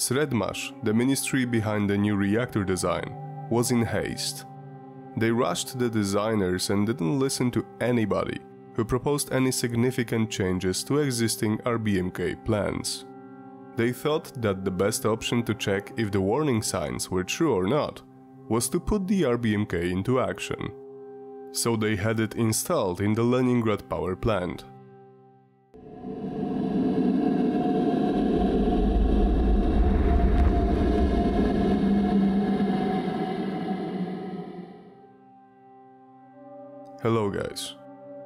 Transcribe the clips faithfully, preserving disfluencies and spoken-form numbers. Sredmash, the ministry behind the new reactor design, was in haste. They rushed the designers and didn't listen to anybody who proposed any significant changes to existing R B M K plans. They thought that the best option to check if the warning signs were true or not was to put the R B M K into action. So they had it installed in the Leningrad power plant. Hello guys.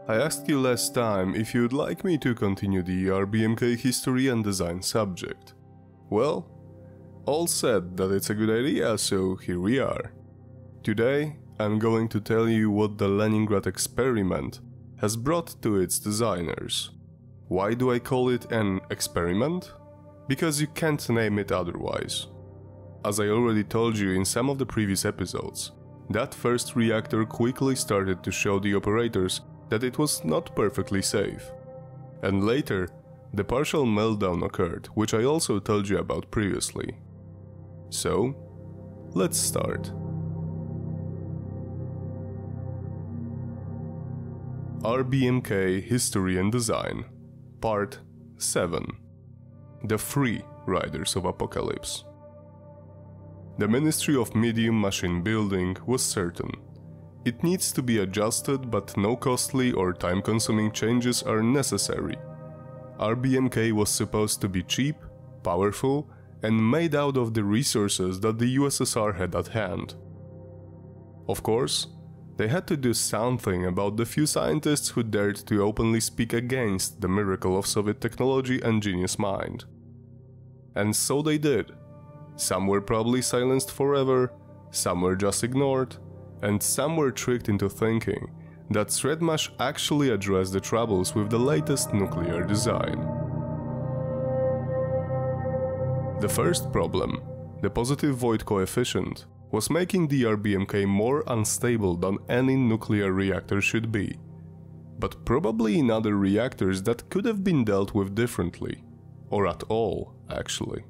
I asked you last time if you'd like me to continue the R B M K history and design subject. Well, all said that it's a good idea, so here we are. Today I'm going to tell you what the Leningrad experiment has brought to its designers. Why do I call it an experiment? Because you can't name it otherwise. As I already told you in some of the previous episodes, that first reactor quickly started to show the operators that it was not perfectly safe. And later, the partial meltdown occurred, which I also told you about previously. So, let's start. R B M K History and Design, Part seven. The Free Riders of Apocalypse. The Ministry of Medium Machine Building was certain. It needs to be adjusted, but no costly or time-consuming changes are necessary. R B M K was supposed to be cheap, powerful, and made out of the resources that the U S S R had at hand. Of course, they had to do something about the few scientists who dared to openly speak against the miracle of Soviet technology and genius mind. And so they did. Some were probably silenced forever, some were just ignored, and some were tricked into thinking that Sredmash actually addressed the troubles with the latest nuclear design. The first problem, the positive void coefficient, was making the R B M K more unstable than any nuclear reactor should be, but probably in other reactors that could have been dealt with differently, or at all, actually.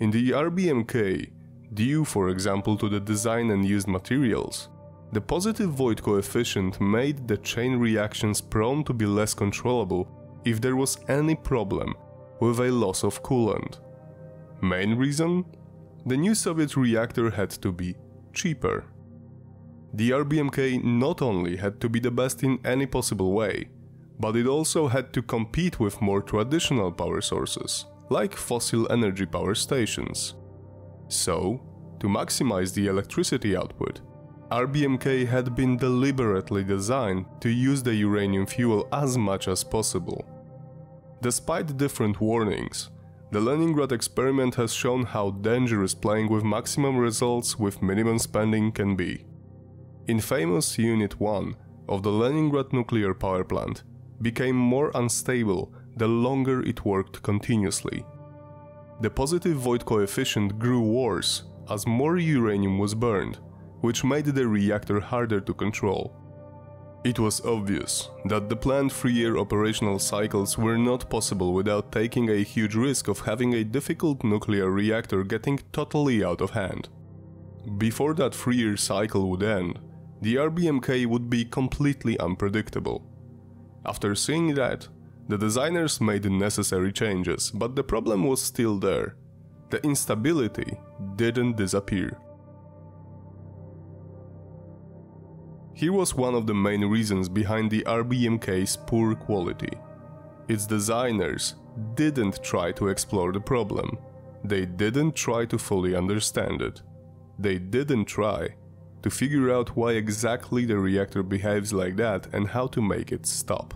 In the R B M K, due for example to the design and used materials, the positive void coefficient made the chain reactions prone to be less controllable if there was any problem with a loss of coolant. Main reason? The new Soviet reactor had to be cheaper. The R B M K not only had to be the best in any possible way, but it also had to compete with more traditional power sources, like fossil energy power stations. So, to maximize the electricity output, R B M K had been deliberately designed to use the uranium fuel as much as possible. Despite different warnings, the Leningrad experiment has shown how dangerous playing with maximum results with minimum spending can be. In famous Unit one of the Leningrad nuclear power plant became more unstable the longer it worked continuously. The positive void coefficient grew worse as more uranium was burned, which made the reactor harder to control. It was obvious that the planned three-year operational cycles were not possible without taking a huge risk of having a difficult nuclear reactor getting totally out of hand. Before that three-year cycle would end, the R B M K would be completely unpredictable. After seeing that, the designers made the necessary changes, but the problem was still there. The instability didn't disappear. Here was one of the main reasons behind the R B M K's poor quality. Its designers didn't try to explore the problem. They didn't try to fully understand it. They didn't try to figure out why exactly the reactor behaves like that and how to make it stop.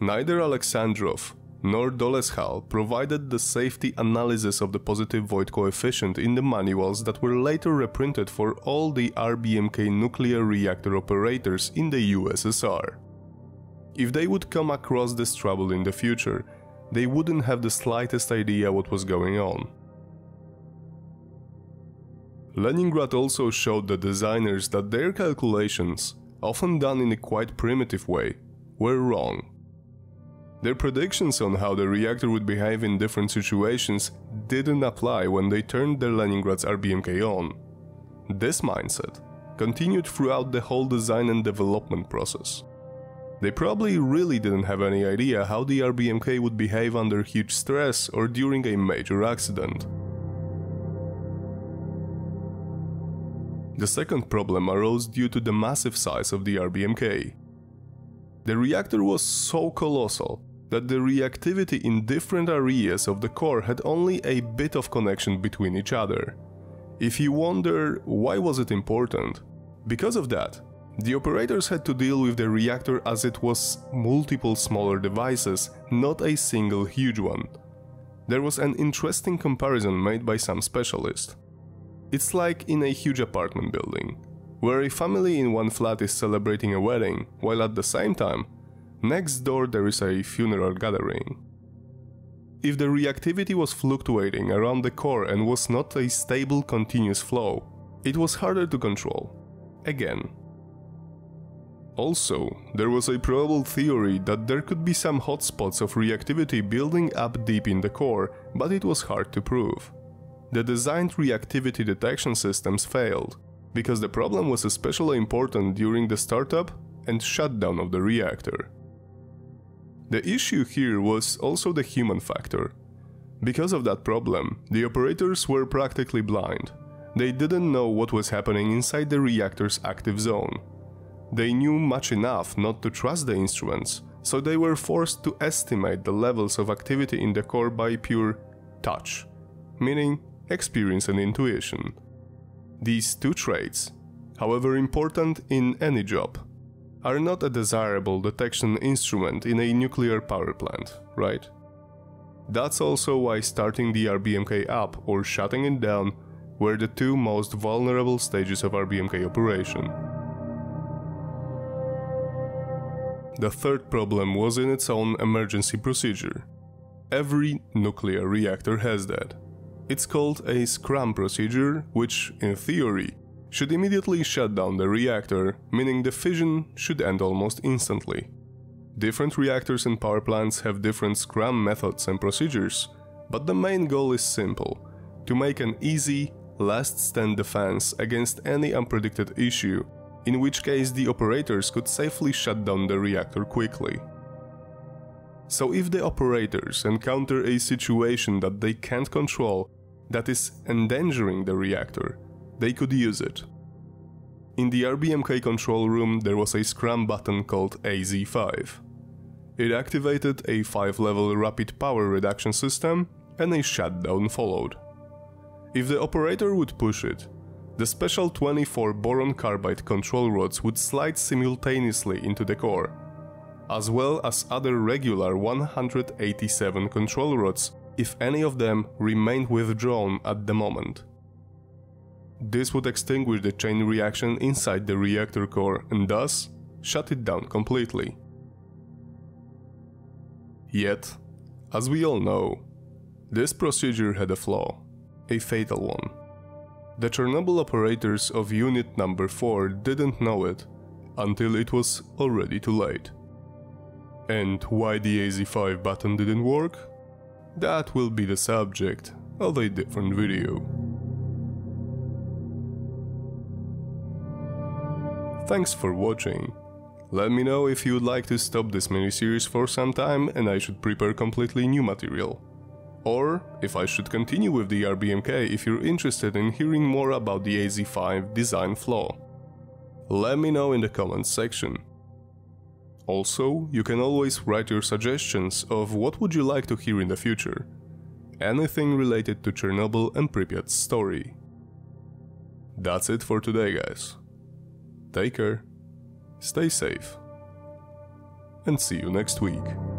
Neither Alexandrov nor Dolezal provided the safety analysis of the positive void coefficient in the manuals that were later reprinted for all the R B M K nuclear reactor operators in the U S S R. If they would come across this trouble in the future, they wouldn't have the slightest idea what was going on. Leningrad also showed the designers that their calculations, often done in a quite primitive way, were wrong. Their predictions on how the reactor would behave in different situations didn't apply when they turned their Leningrad's R B M K on. This mindset continued throughout the whole design and development process. They probably really didn't have any idea how the R B M K would behave under huge stress or during a major accident. The second problem arose due to the massive size of the R B M K. The reactor was so colossal that the reactivity in different areas of the core had only a bit of connection between each other. If you wonder why was it important, because of that, the operators had to deal with the reactor as it was multiple smaller devices, not a single huge one. There was an interesting comparison made by some specialist. It's like in a huge apartment building, where a family in one flat is celebrating a wedding, while at the same time, next door there is a funeral gathering. If the reactivity was fluctuating around the core and was not a stable continuous flow, it was harder to control. Again. Also, there was a probable theory that there could be some hotspots of reactivity building up deep in the core, but it was hard to prove. The designed reactivity detection systems failed, because the problem was especially important during the startup and shutdown of the reactor. The issue here was also the human factor. Because of that problem, the operators were practically blind. They didn't know what was happening inside the reactor's active zone. They knew much enough not to trust the instruments, so they were forced to estimate the levels of activity in the core by pure touch, meaning experience and intuition. These two traits, however important in any job, are not a desirable detection instrument in a nuclear power plant, right? That's also why starting the R B M K up or shutting it down were the two most vulnerable stages of R B M K operation. The third problem was in its own emergency procedure. Every nuclear reactor has that. It's called a SCRAM procedure, which, in theory, should immediately shut down the reactor, meaning the fission should end almost instantly. Different reactors and power plants have different SCRAM methods and procedures, but the main goal is simple – to make an easy, last-stand defense against any unpredicted issue, in which case the operators could safely shut down the reactor quickly. So if the operators encounter a situation that they can't control that is endangering the reactor, they could use it. In the R B M K control room there was a SCRAM button called A Z five. It activated a five level rapid power reduction system and a shutdown followed. If the operator would push it, the special twenty-four boron carbide control rods would slide simultaneously into the core, as well as other regular one hundred eighty-seven control rods if any of them remained withdrawn at the moment. This would extinguish the chain reaction inside the reactor core and thus shut it down completely. Yet, as we all know, this procedure had a flaw, a fatal one. The Chernobyl operators of unit number four didn't know it until it was already too late. And why the A Z five button didn't work? That will be the subject of a different video. Thanks for watching. Let me know if you'd like to stop this miniseries for some time and I should prepare completely new material. Or if I should continue with the R B M K if you're interested in hearing more about the A Z five design flaw. Let me know in the comments section. Also, you can always write your suggestions of what would you like to hear in the future. Anything related to Chernobyl and Pripyat's story. That's it for today, guys. Take care, stay safe, and see you next week.